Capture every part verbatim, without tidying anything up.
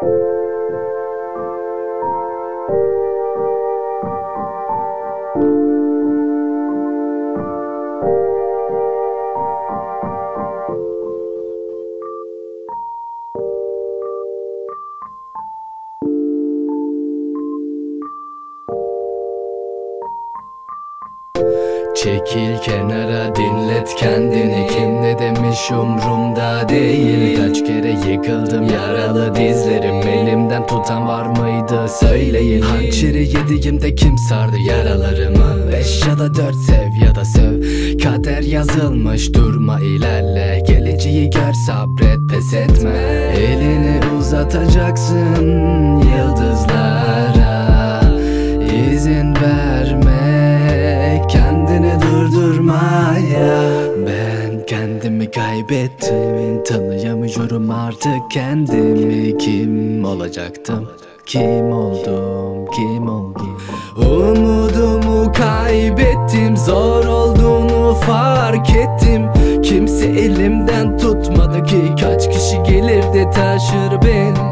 Çekil kenara, dinlet kendini. Kim ne demiş umrumda değil. Kaç kere yıkıldım, yaralı dizlerim. Elimden tutan var mıydı söyleyin. Hançeri yediğimde kim sardı yaralarımı? Beş ya da dört, sev ya da söv. Kader yazılmış, durma ilerle. Geleceği gör, sabret, pes etme. Elini uzatacaksın yıldızlara, izin verme kendini durdurmaya. Ben kendimi kaybettim, tanıyamıyorum artık kendimi. Kim olacaktım, kim oldum, kim oldum? Umudumu kaybettim, zor olduğunu fark ettim. Kimse elimden tutmadı ki, kaç kişi gelir de taşır beni.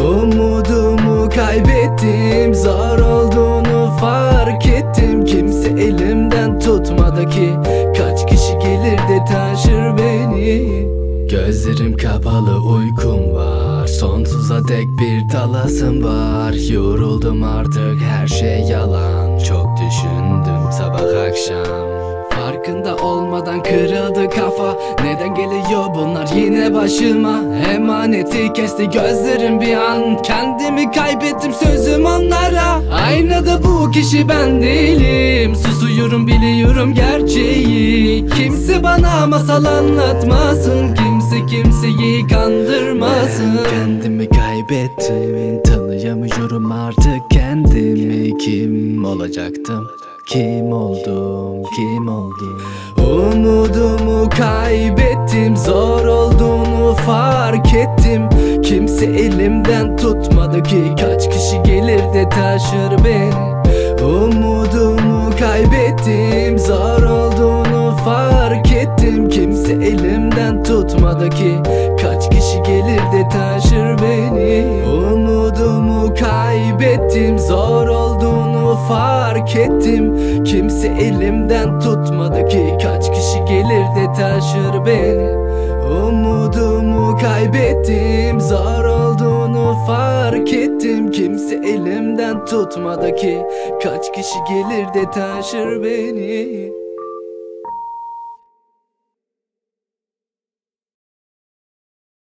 Umudumu kaybettim, zor olduğunu fark ettim. Kimse elimden tutmadı ki, kaç kişi gelir de taşır beni. Gözlerim kapalı, uykum var. Sonsuza dek bir dalasım var. Yoruldum artık, her şey yalan. Çok düşündüm sabah akşam, farkında olmadan kırıldı kafa. Neden geliyor bunlar yine başıma? Emaneti kesti gözlerim bir an. Kendimi kaybettim, sözüm onlara. Aynada bu kişi ben değilim. Susuyorum, biliyorum gerçeği. Kimse bana masal anlatmasın, kimse kimseyi kandırmasın. Ben kendimi kaybettim, tanıyamıyorum artık kendimi. Kim olacaktım, kim oldum, kim oldum? Umudumu kaybettim, zor olduğunu fark ettim. Kimse elimden tutmadı ki, kaç kişi gelir de taşır beni. Umudumu kaybettim, zor olduğunu fark ettim. Kimse elimden tutmadı ki, kaç kişi gelir de taşır beni. Umudumu kaybettim, zor olduğunu fark ettim. Kimse elimden tutmadı ki, kaç kişi gelir de taşır beni. Umudumu kaybettim, zor olduğunu fark ettim. Kimse elimden tutmadı ki, kaç kişi gelir de taşır beni.